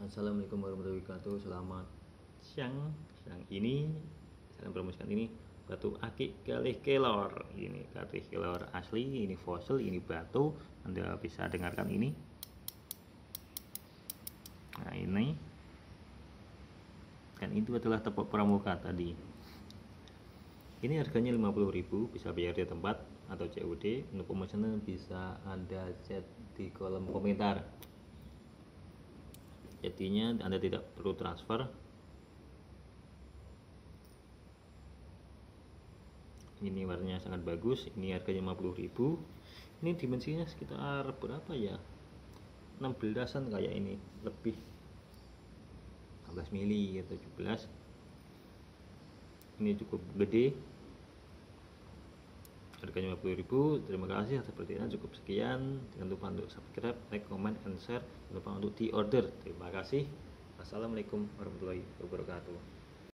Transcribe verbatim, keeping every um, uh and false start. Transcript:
Assalamualaikum warahmatullahi wabarakatuh. Selamat siang. Siang ini saya promosikan ini batu akik galih kelor. Ini galih kelor asli, ini fosil, ini batu. Anda bisa dengarkan ini. Nah, ini kan itu adalah tepuk pramuka tadi. Ini harganya lima puluh ribu rupiah, bisa bayar di tempat atau C O D. Untuk pemesanan bisa Anda chat di kolom komentar. Jadinya Anda tidak perlu transfer. Ini warnanya sangat bagus. Ini harganya lima puluh ribu rupiah. Ini dimensinya sekitar berapa ya? enam belasan kayak ini, lebih enam belas mili atau tujuh belas. Ini cukup gede. Harganya lima puluh ribu rupiah. Terima kasih atas perhatian, cukup sekian. Jangan lupa untuk subscribe, like, comment, and share. Jangan lupa untuk di order. Terima kasih. Assalamualaikum warahmatullahi wabarakatuh.